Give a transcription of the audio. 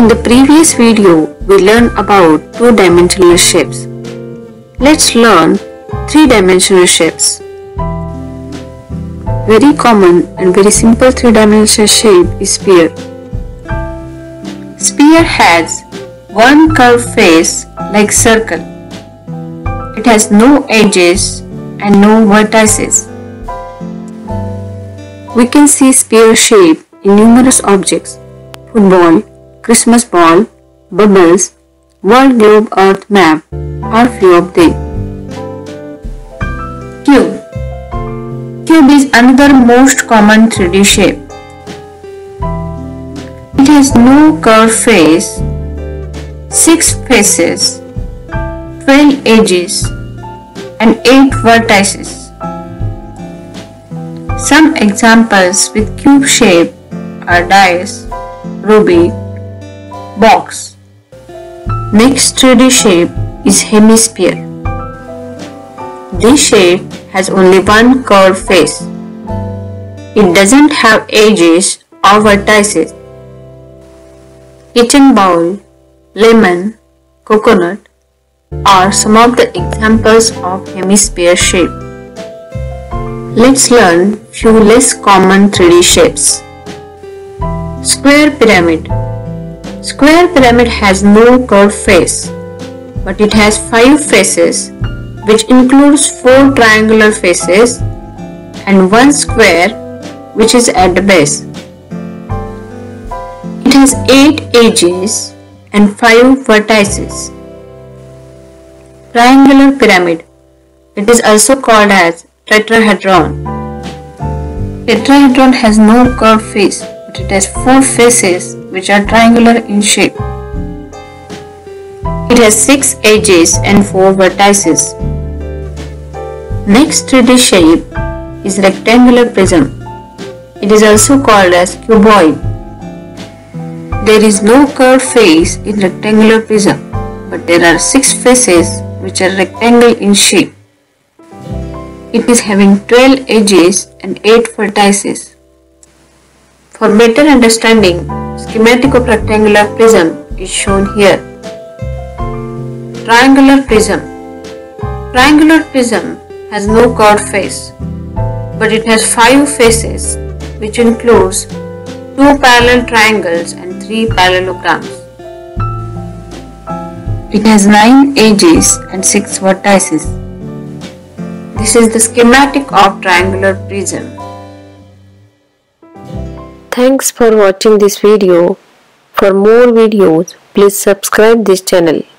In the previous video, we learned about two-dimensional shapes. Let's learn three-dimensional shapes. Very common and very simple three-dimensional shape is sphere. Sphere has one curved face like circle. It has no edges and no vertices. We can see sphere shape in numerous objects: football, Christmas ball, bubbles, world globe, earth map are few of them. Cube. Cube is another most common 3D shape. It has no curved face, 6 faces, 12 edges and 8 vertices. Some examples with cube shape are dice, ruby, box. Next 3D shape is hemisphere. This shape has only one curved face. It doesn't have edges or vertices. Kitchen bowl, lemon, coconut are some of the examples of hemisphere shape. Let's learn few less common 3D shapes. Square pyramid. Square pyramid has no curved face, but it has 5 faces, which includes 4 triangular faces and 1 square, which is at the base. It has 8 edges and 5 vertices. Triangular pyramid. It is also called as tetrahedron. Tetrahedron has no curved face, but it has 4 faces which are triangular in shape. It has 6 edges and 4 vertices. Next 3D shape is rectangular prism. It is also called as cuboid. There is no curved face in rectangular prism, but there are 6 faces which are rectangle in shape. It is having 12 edges and 8 vertices. For better understanding, schematic of rectangular prism is shown here. Triangular prism. Triangular prism has no curved face, but it has 5 faces, which includes 2 parallel triangles and 3 parallelograms. It has 9 edges and 6 vertices. This is the schematic of triangular prism. Thanks for watching this video. For more videos, please subscribe this channel.